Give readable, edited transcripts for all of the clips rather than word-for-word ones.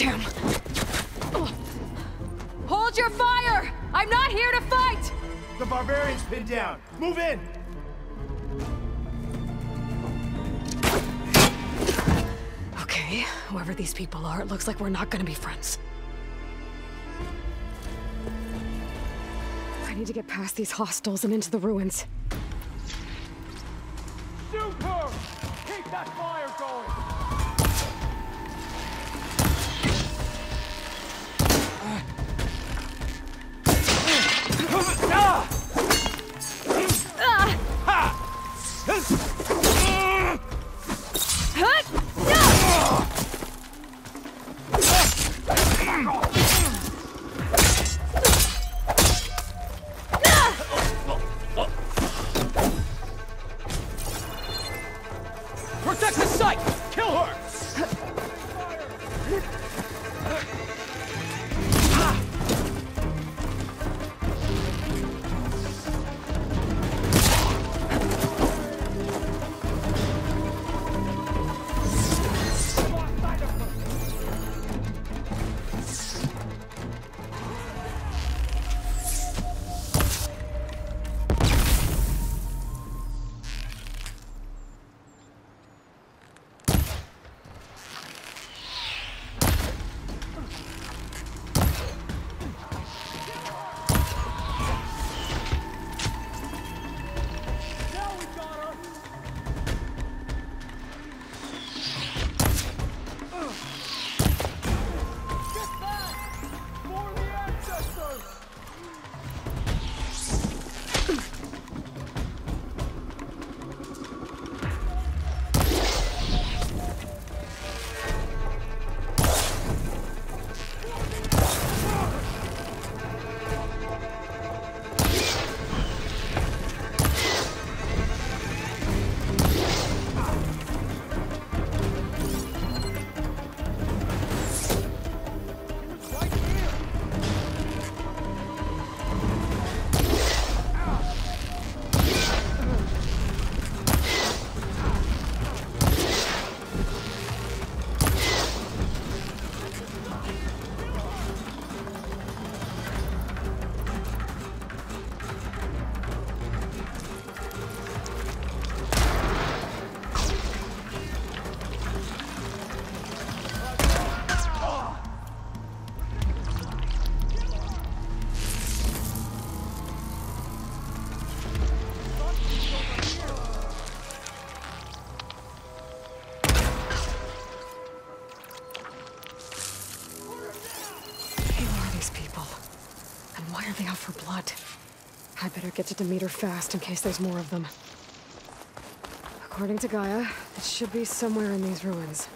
Damn. Oh. Hold your fire! I'm not here to fight! The barbarian's pinned down. Move in! Okay, whoever these people are, it looks like we're not gonna be friends. I need to get past these hostiles and into the ruins. Shoot her! Keep that fire going! Protect the site! Kill her! Get to Demeter fast in case there's more of them. According to Gaia, it should be somewhere in these ruins.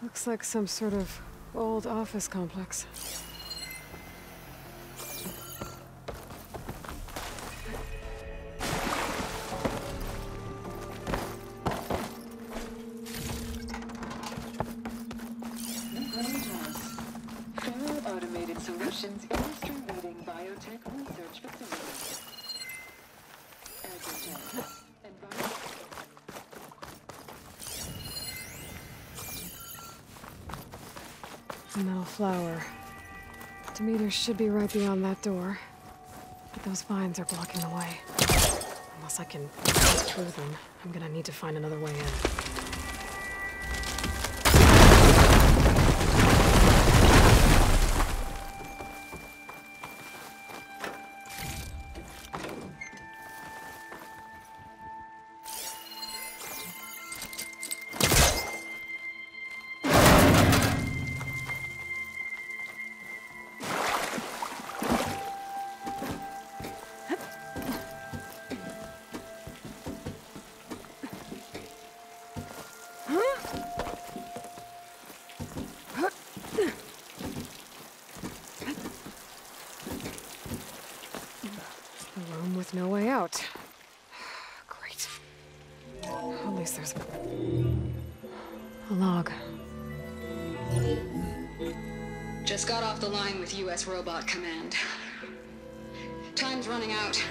Looks like some sort of old office complex. Flower. Demeter should be right beyond that door, but those vines are blocking the way. Unless I can get through them, I'm gonna need to find another way in. log. Just got off the line with U.S. Robot Command. Time's running out.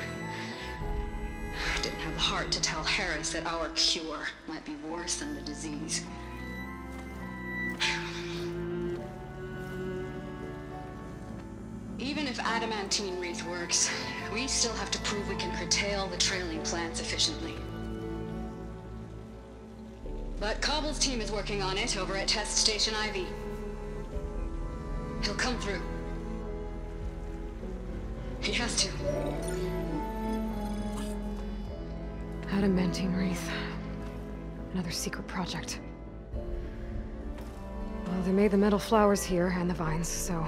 I didn't have the heart to tell Harris that our cure might be worse than the disease. Even if Adamantine Wreath works, we still have to prove we can curtail the trailing plants efficiently. But Cobble's team is working on it over at Test Station Ivy. He'll come through. He has to. Adamantine Wreath. Another secret project. Well, they made the metal flowers here and the vines, so...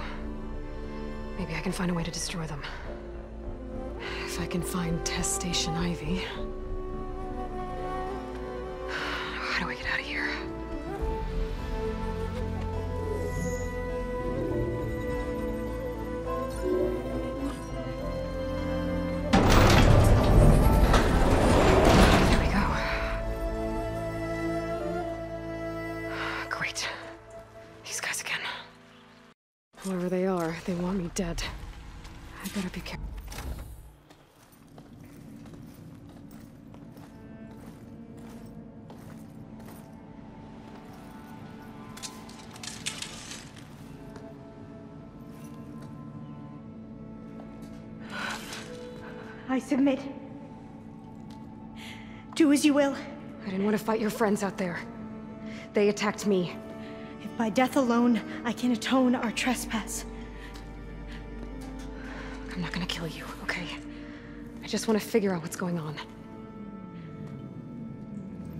maybe I can find a way to destroy them. If I can find Test Station Ivy... how do I get out of here? There we go. Great. These guys again. Whoever they are, they want me dead. I better be careful. I submit. Do as you will. I didn't want to fight your friends out there. They attacked me. If by death alone, I can atone our trespass. Look, I'm not gonna kill you, okay? I just want to figure out what's going on.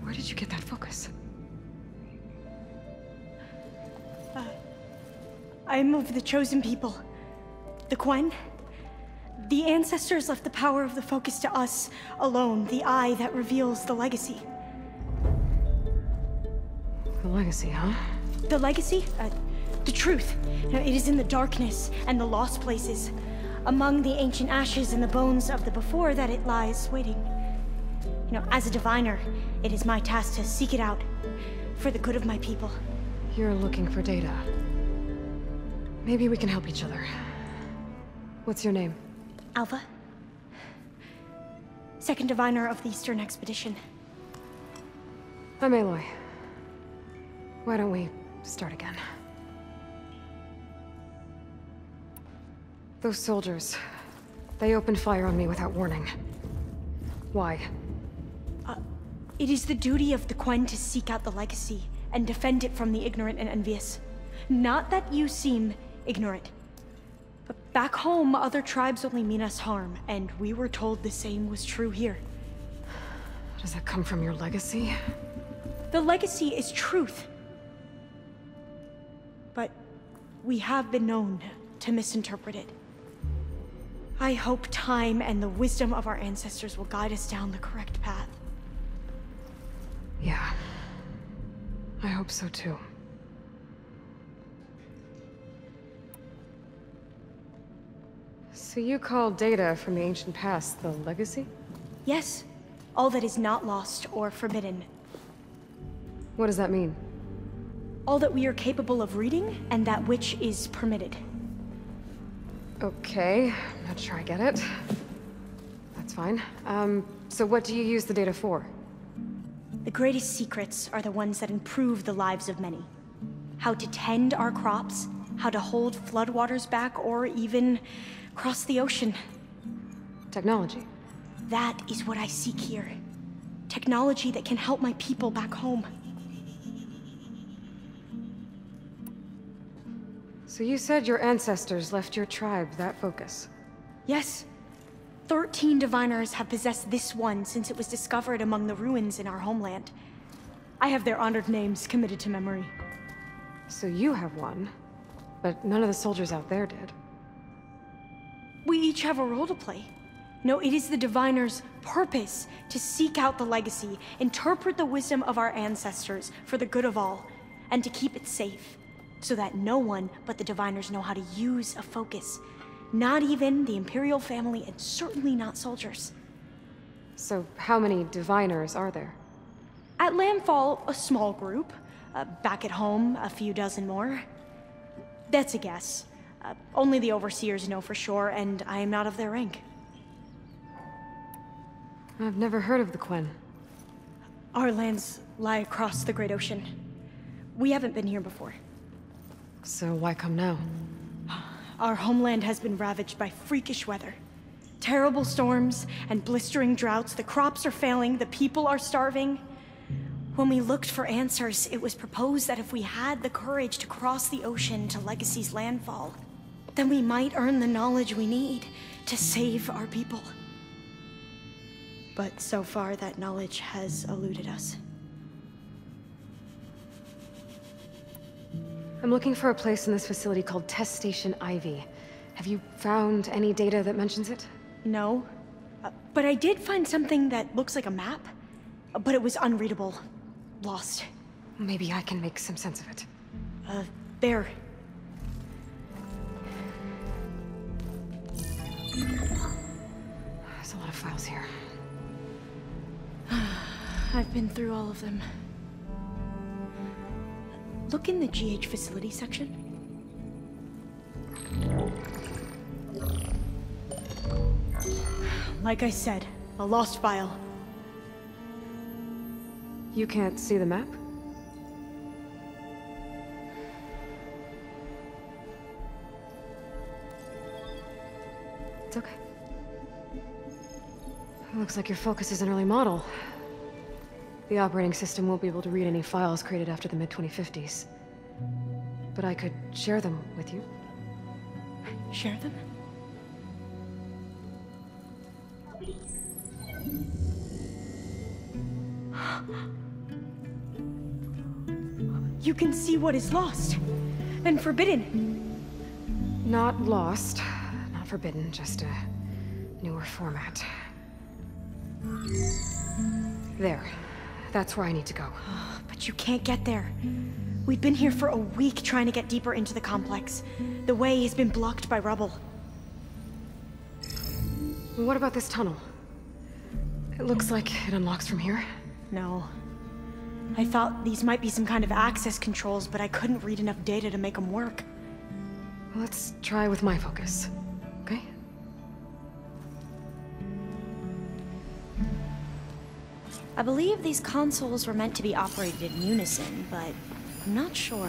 Where did you get that focus? I am of the chosen people. The Quen. The ancestors left the power of the focus to us alone, the eye that reveals the legacy. The legacy, huh? The legacy? The truth. You know, it is in the darkness and the lost places, among the ancient ashes and the bones of the before that it lies waiting. You know, as a diviner, it is my task to seek it out for the good of my people. You're looking for data. Maybe we can help each other. What's your name? Alva, second diviner of the Eastern Expedition. I'm Aloy. Why don't we start again? Those soldiers, they opened fire on me without warning. Why? It is the duty of the Quen to seek out the legacy and defend it from the ignorant and envious. Not that you seem ignorant. But back home, other tribes only mean us harm, and we were told the same was true here. Does that come from your legacy? The legacy is truth. But we have been known to misinterpret it. I hope time and the wisdom of our ancestors will guide us down the correct path. Yeah. I hope so too. So you call data from the ancient past the legacy? Yes. All that is not lost or forbidden. What does that mean? All that we are capable of reading, and that which is permitted. Okay. I'm not sure I get it. That's fine. So what do you use the data for? The greatest secrets are the ones that improve the lives of many. How to tend our crops, how to hold floodwaters back, or even... across the ocean. Technology. That is what I seek here. Technology that can help my people back home. So you said your ancestors left your tribe that focus? Yes. 13 diviners have possessed this one since it was discovered among the ruins in our homeland. I have their honored names committed to memory. So you have one, but none of the soldiers out there did. We each have a role to play. No, it is the Diviner's purpose to seek out the legacy, interpret the wisdom of our ancestors for the good of all, and to keep it safe, so that no one but the Diviners know how to use a focus. Not even the Imperial family, and certainly not soldiers. So how many Diviners are there? At Landfall, a small group. Back at home, a few dozen more. That's a guess. Only the Overseers know for sure, and I am not of their rank. I've never heard of the Quen. Our lands lie across the Great Ocean. We haven't been here before. So why come now? Our homeland has been ravaged by freakish weather. Terrible storms and blistering droughts. The crops are failing, the people are starving. When we looked for answers, it was proposed that if we had the courage to cross the ocean to Legacy's landfall, then we might earn the knowledge we need to save our people. But so far, that knowledge has eluded us. I'm looking for a place in this facility called Test Station Ivy. Have you found any data that mentions it? No, but I did find something that looks like a map, but it was unreadable. Lost. Maybe I can make some sense of it. There. There's a lot of files here. I've been through all of them. Look in the GH facility section. Like I said, a lost file. You can't see the map? It's okay. It looks like your focus is an early model. The operating system won't be able to read any files created after the mid-2050s. But I could share them with you. Share them? You can see what is lost and forbidden. Not lost, not forbidden, just a newer format. There. That's where I need to go. But you can't get there. We've been here for a week trying to get deeper into the complex. The way has been blocked by rubble. What about this tunnel? It looks like it unlocks from here. No. I thought these might be some kind of access controls, but I couldn't read enough data to make them work. Let's try with my focus. I believe these consoles were meant to be operated in unison, but I'm not sure.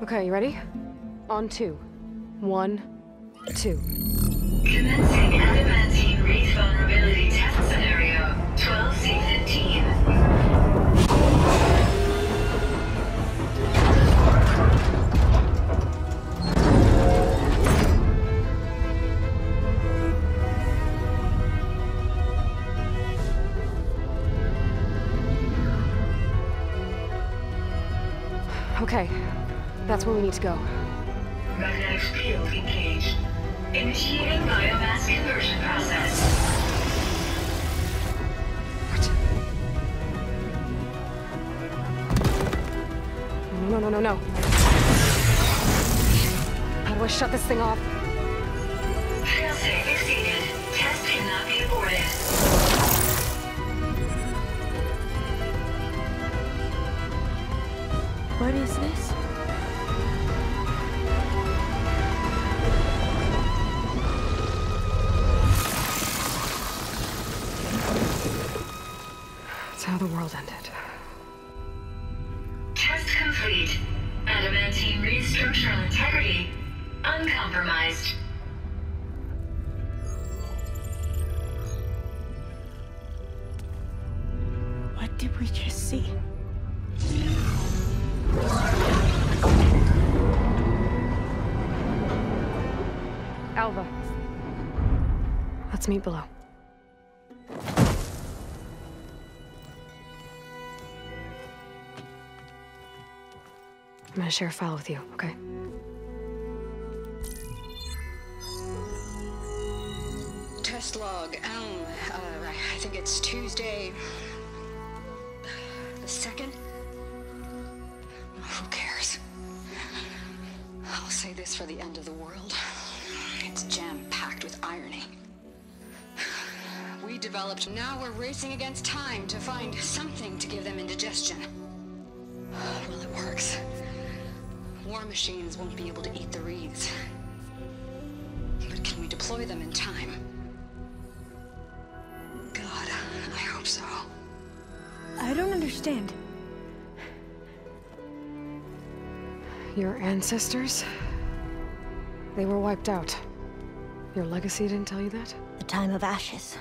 Okay, you ready? On two. 1, 2. Commencing Adamantine Wreath vulnerability test scenario 12C15. Okay, that's where we need to go. Magnetic field engaged. Initiating biomass conversion process. What? No. How do I shut this thing off? Failsafe exceeded. Test cannot be aborted. What is this? That's how the world ended. Test complete. Adamantine Wreath structural integrity uncompromised. What did we just see? Alva. Let's meet below. I'm gonna share a file with you, okay? Test log, I think it's Tuesday, the 2nd? Who cares? I'll say this for the end of the world. It's jam-packed with irony. We developed. Now we're racing against time to find something to give them indigestion. Well, it works. War machines won't be able to eat the reeds. But can we deploy them in time? God, I hope so. I don't understand. Your ancestors? They were wiped out. Your legacy didn't tell you that? The time of ashes.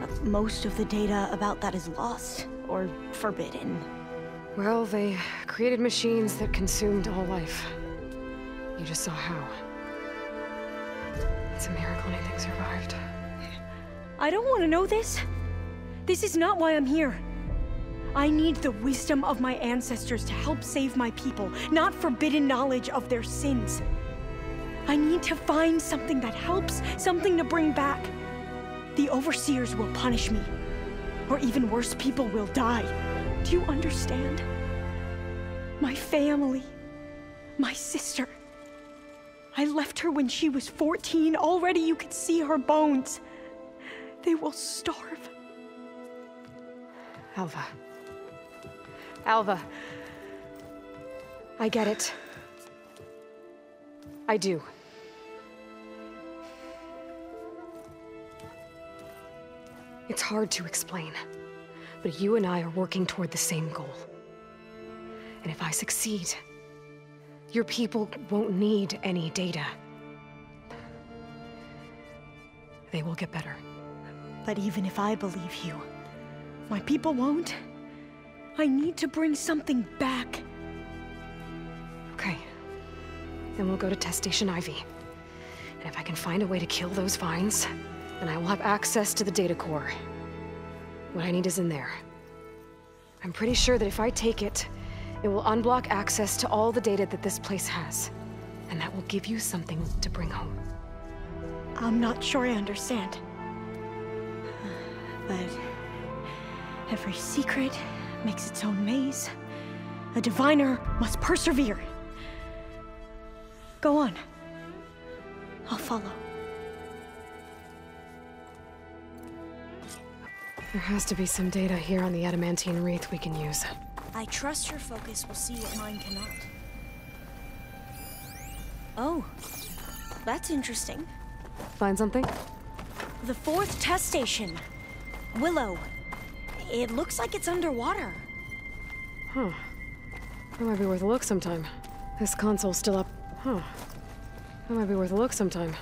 But most of the data about that is lost, or forbidden. Well, they created machines that consumed all life. You just saw how. It's a miracle anything survived. I don't want to know this. This is not why I'm here. I need the wisdom of my ancestors to help save my people, not forbidden knowledge of their sins. I need to find something that helps, something to bring back. The Overseers will punish me, or even worse, people will die. Do you understand? My family, my sister. I left her when she was 14. Already you could see her bones. They will starve. Alva. Alva. I get it. I do. It's hard to explain, but you and I are working toward the same goal. And if I succeed, your people won't need any data. They will get better. But even if I believe you, my people won't. I need to bring something back. Okay. Then we'll go to Test Station Ivy. And if I can find a way to kill those vines, and I will have access to the data core. What I need is in there. I'm pretty sure that if I take it, it will unblock access to all the data that this place has. And that will give you something to bring home. I'm not sure I understand. But every secret makes its own maze. A diviner must persevere. Go on. I'll follow. There has to be some data here on the Adamantine Wreath we can use. I trust your focus will see what mine cannot. Oh, that's interesting. Find something? The fourth test station. Willow. It looks like it's underwater. Huh. That might be worth a look sometime. This console's still up. Huh. That might be worth a look sometime.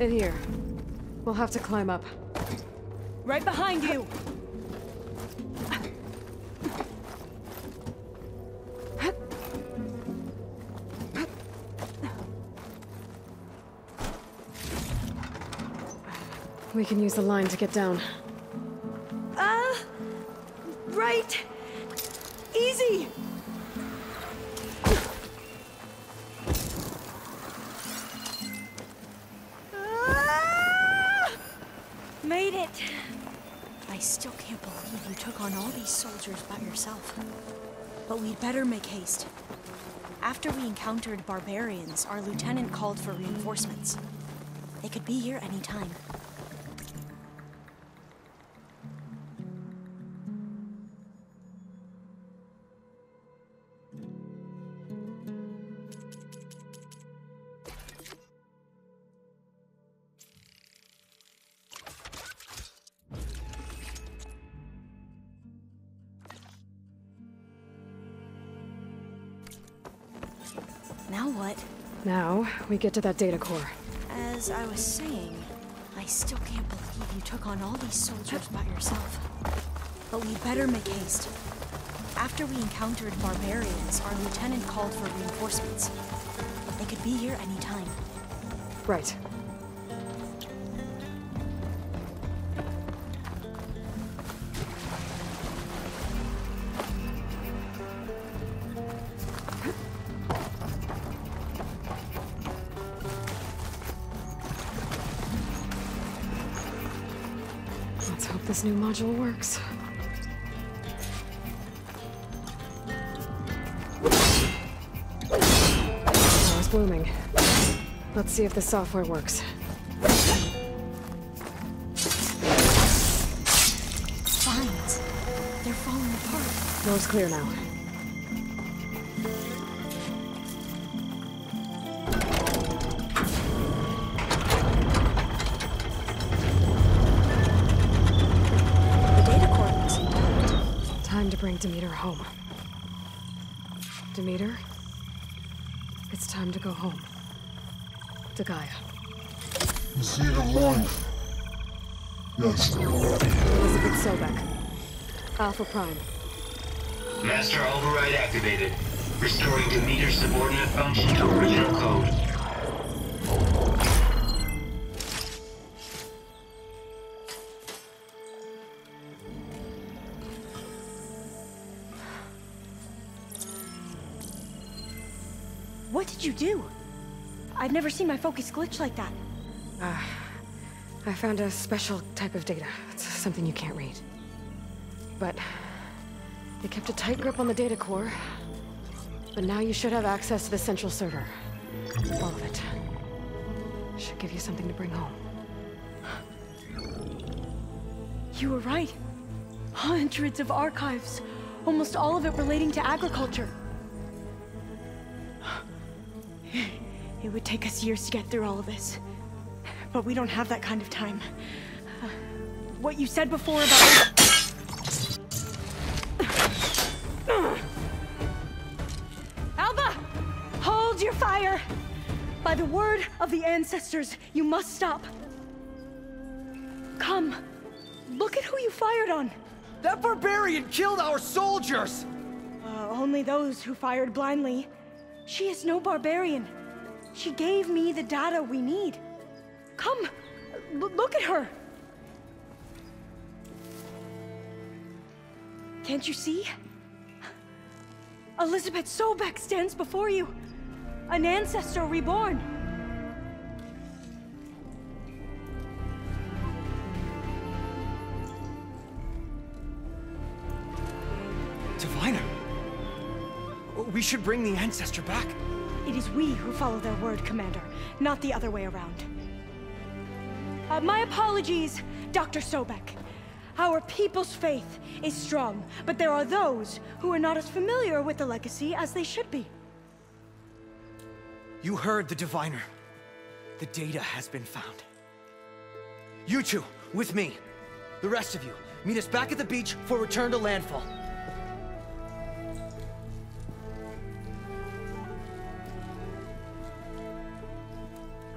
In here. We'll have to climb up. Right behind you! We can use the line to get down. Right! Easy! Soldiers by yourself. But we'd better make haste. After we encountered barbarians, our lieutenant called for reinforcements. They could be here any time. Now what? Now, we get to that data core. As I was saying, I still can't believe you took on all these soldiers by yourself. But we better make haste. After we encountered barbarians, our lieutenant called for reinforcements. They could be here any time. Right. this new module works. Oh, it's blooming. Let's see if the software works. Vines. They're falling apart. More's clear now. Bring Demeter home. Demeter, it's time to go home. To Gaia. You see the life. Yes, Elisabet Sobeck. Alpha Prime. Master override activated. Restoring Demeter's subordinate function to original code. What did you do? I've never seen my focus glitch like that. I found a special type of data. It's something you can't read. But they kept a tight grip on the data core. But now you should have access to the central server. All of it. Should give you something to bring home. You were right. Hundreds of archives. Almost all of it relating to agriculture. It would take us years to get through all of this. But we don't have that kind of time. What you said before about... Alva! Hold your fire! By the word of the ancestors, you must stop. Come. Look at who you fired on. That barbarian killed our soldiers! Only those who fired blindly. She is no barbarian. She gave me the data we need. Come, look at her. Can't you see? Elisabet Sobeck stands before you, an ancestor reborn. Diviner, we should bring the ancestor back. It is we who follow their word, Commander, not the other way around. My apologies, Dr. Sobeck. Our people's faith is strong, but there are those who are not as familiar with the Legacy as they should be. You heard the Diviner. The data has been found. You two, with me. The rest of you, meet us back at the beach for return to Landfall.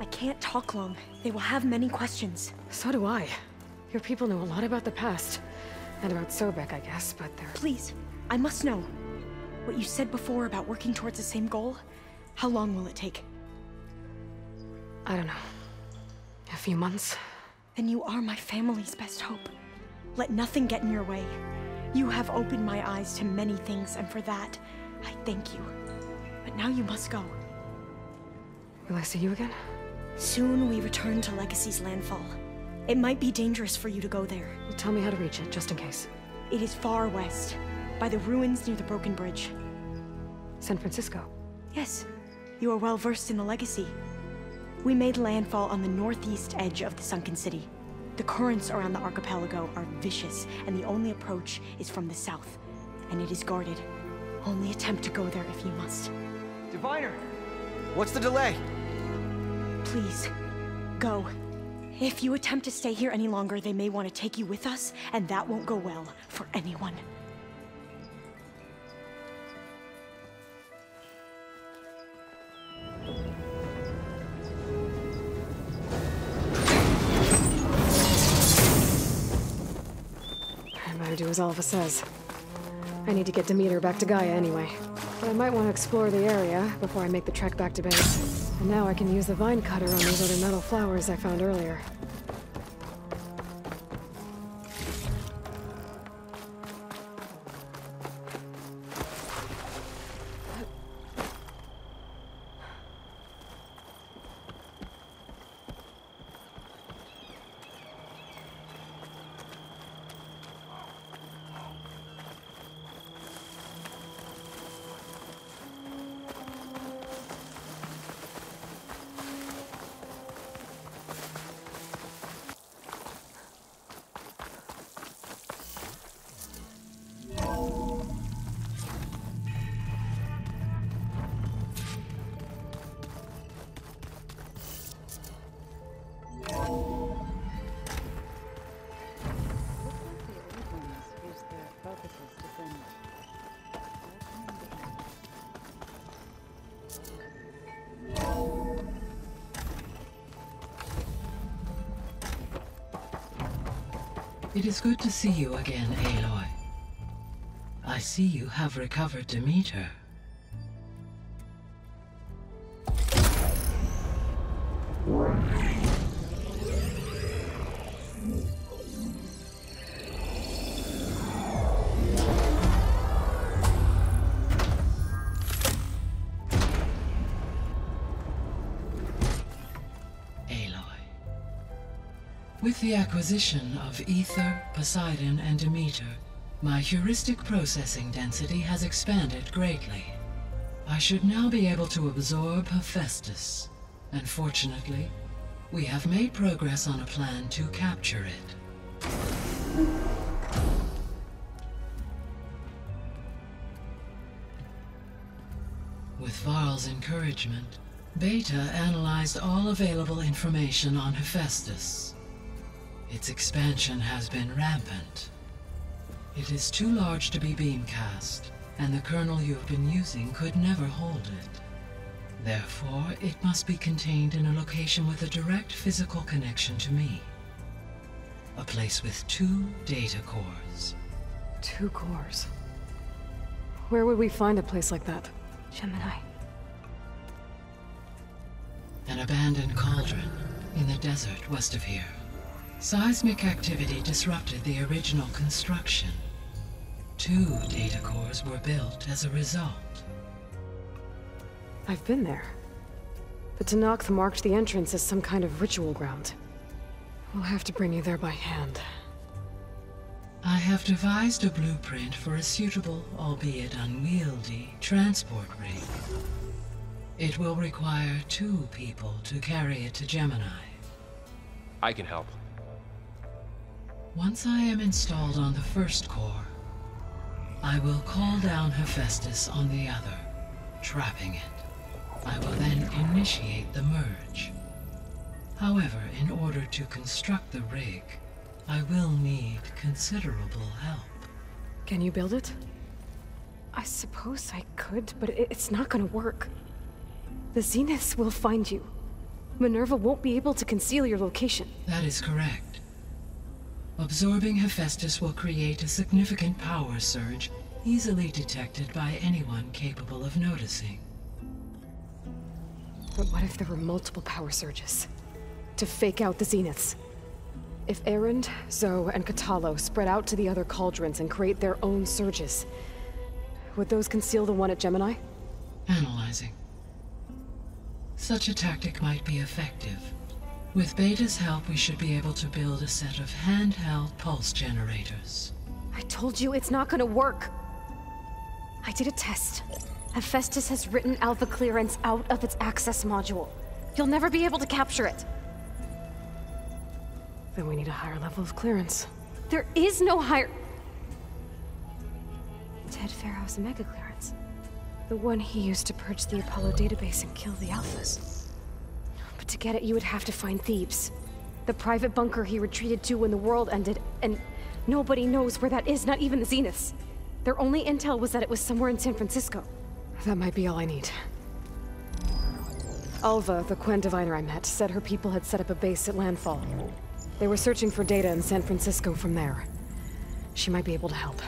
Can't talk long. They will have many questions. So do I. Your people know a lot about the past. And about Sobeck, I guess, but they're... Please, I must know. What you said before about working towards the same goal, how long will it take? I don't know. A few months? Then you are my family's best hope. Let nothing get in your way. You have opened my eyes to many things, and for that, I thank you. But now you must go. Will I see you again? Soon we return to Legacy's landfall. It might be dangerous for you to go there. Well, tell me how to reach it, just in case. It is far west, by the ruins near the Broken Bridge. San Francisco? Yes. You are well versed in the Legacy. We made landfall on the northeast edge of the Sunken City. The currents around the archipelago are vicious, and the only approach is from the south. And it is guarded. Only attempt to go there if you must. Diviner! What's the delay? Please, go. If you attempt to stay here any longer, they may want to take you with us, and that won't go well for anyone. I better do as Alva says. I need to get Demeter back to Gaia anyway. But I might want to explore the area before I make the trek back to base. And now I can use the vine cutter on those other metal flowers I found earlier. It is good to see you again, Aloy. I see you have recovered Demeter. With the acquisition of Aether, Poseidon, and Demeter, my heuristic processing density has expanded greatly. I should now be able to absorb Hephaestus, and fortunately, we have made progress on a plan to capture it. With Varl's encouragement, Beta analyzed all available information on Hephaestus. Its expansion has been rampant. It is too large to be beamcast, and the kernel you have been using could never hold it. Therefore, it must be contained in a location with a direct physical connection to me. A place with 2 data cores. 2 cores? Where would we find a place like that? Gemini. An abandoned cauldron in the desert west of here. Seismic activity disrupted the original construction. 2 data cores were built as a result. I've been there. The Tanakhth marked the entrance as some kind of ritual ground. We'll have to bring you there by hand. I have devised a blueprint for a suitable, albeit unwieldy, transport rig. It will require 2 people to carry it to Gemini. I can help. Once I am installed on the first core, I will call down Hephaestus on the other, trapping it. I will then initiate the merge. However, in order to construct the rig, I will need considerable help. Can you build it? I suppose I could, but it's not gonna work. The Zeniths will find you. Minerva won't be able to conceal your location. That is correct. Absorbing Hephaestus will create a significant power surge, easily detected by anyone capable of noticing. But what if there were multiple power surges? To fake out the Zeniths? If Erend, Zoe, and Katalo spread out to the other cauldrons and create their own surges, would those conceal the one at Gemini? Analyzing. Such a tactic might be effective. With Beta's help, we should be able to build a set of handheld pulse generators. I told you it's not gonna work! I did a test. Hephaestus has written Alpha Clearance out of its access module. You'll never be able to capture it. Then we need a higher level of clearance. There is no higher... Ted Farrow's Mega Clearance. The one he used to purge the Apollo database and kill the Alphas. To get it, you would have to find Thebes. The private bunker he retreated to when the world ended, and nobody knows where that is, not even the Zeniths. Their only intel was that it was somewhere in San Francisco. That might be all I need. Alva, the Quen diviner I met, said her people had set up a base at Landfall. They were searching for data in San Francisco from there. She might be able to help.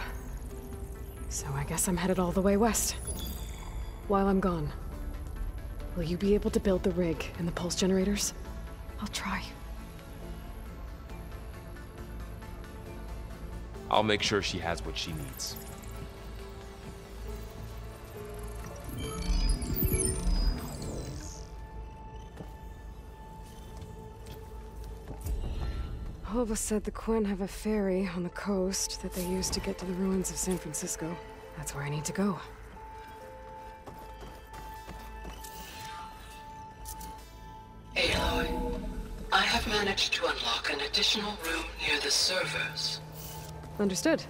So I guess I'm headed all the way west. While I'm gone, will you be able to build the rig and the pulse generators? I'll try. I'll make sure she has what she needs. Hova said the Quen have a ferry on the coast that they use to get to the ruins of San Francisco. That's where I need to go. Managed to unlock an additional room near the servers. Understood.